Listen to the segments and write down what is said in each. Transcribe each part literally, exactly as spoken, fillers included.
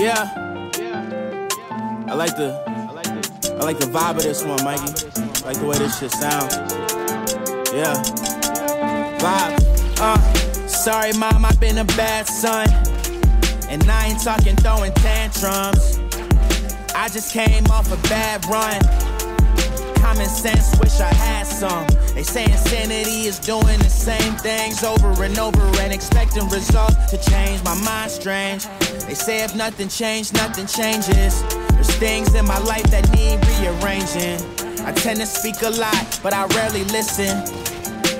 Yeah. I like the I like the vibe of this one, Mikey. I like the way this shit sounds. Yeah. Vibe. Uh, sorry, mom, I've been a bad son. And I ain't talking throwing tantrums. I just came off a bad run. Common sense, wish I had some. They say insanity is doing the same things over and over and expecting results to change. My mind's strange. They say if nothing changed, nothing changes. There's things in my life that need rearranging. I tend to speak a lot, but I rarely listen.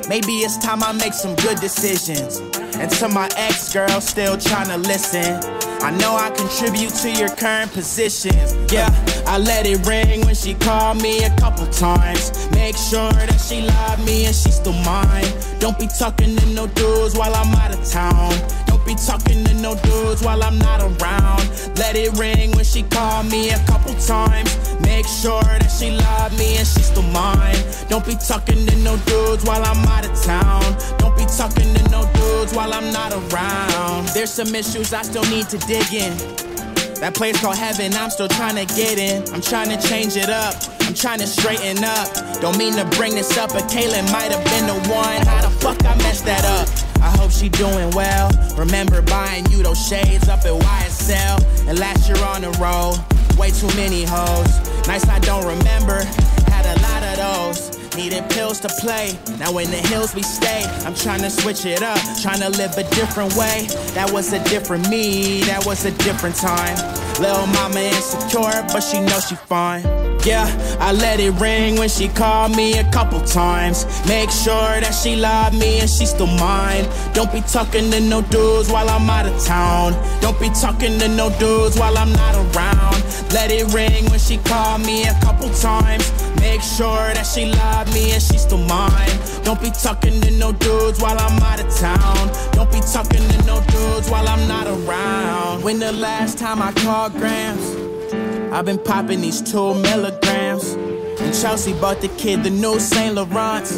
Maybe it's time I make some good decisions. And to my ex-girl, still trying to listen. I know I contribute to your current positions. Yeah, I let it ring when she called me a couple times. Make sure that she loved me and she's still mine. Don't be talking to no dudes while I'm out of town. Don't be talking to no dudes while I'm not around. Let it ring when she called me a couple times. Make sure that she loved me and she's still mine. Don't be talking to no dudes while I'm out of town. Don't be talking to no dudes while I'm not around. There's some issues I still need to dig in. That place called heaven, I'm still trying to get in. I'm trying to change it up, I'm trying to straighten up. Don't mean to bring this up, but Kaylin might have been the one. How the fuck I messed that up? I hope she doing well. Remember buying you those shades up at Y S L. And last year on the road, way too many hoes. Nights I don't remember, had a lot of those. Needed pills to play, now in the hills we stay. I'm trying to switch it up, trying to live a different way. That was a different me, that was a different time. Little mama insecure, but she knows she fine. Yeah, I let it ring when she called me a couple times. Make sure that she loved me and she's still mine. Don't be talking to no dudes while I'm out of town. Don't be talking to no dudes while I'm not around. Let it ring when she called me a couple times. Make sure that she loved me and she's still mine. Don't be talking to no dudes while I'm out of town. Don't be talking to no dudes while I'm not around. When the last time I called grams, I've been popping these two milligrams. And Chelsea bought the kid the new Saint Laurent.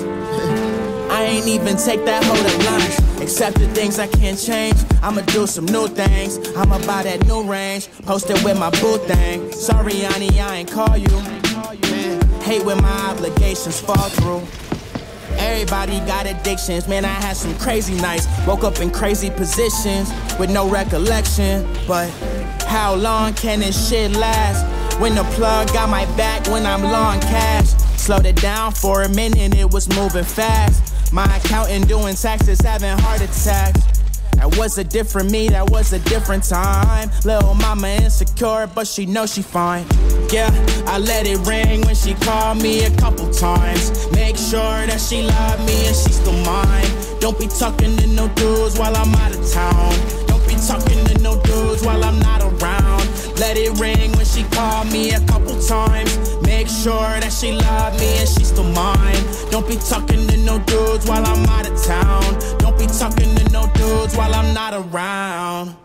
I ain't even take that whole to lunch. Except the things I can't change, I'ma do some new things. I'ma buy that new range, post it with my boo thing. Sorry, Annie, I ain't call you. Man, hate when my obligations fall through. Everybody got addictions, man, I had some crazy nights. Woke up in crazy positions, with no recollection. But how long can this shit last? When the plug got my back, when I'm low on cash. Slowed it down for a minute, it was moving fast. My accountant doing taxes, having heart attacks. That was a different me, that was a different time. Little mama insecure, but she knows she fine. Yeah, I let it ring when she called me a couple times. Make sure that she loved me and she's still mine. Don't be talking to no dudes while I'm out of town. Don't be talking to no dudes while I'm not around. Let it ring when she called me a couple times. Make sure that she loved me and she's still mine. Don't be talking to no dudes while I'm out of town. Don't be talking to no dudes while I'm not around.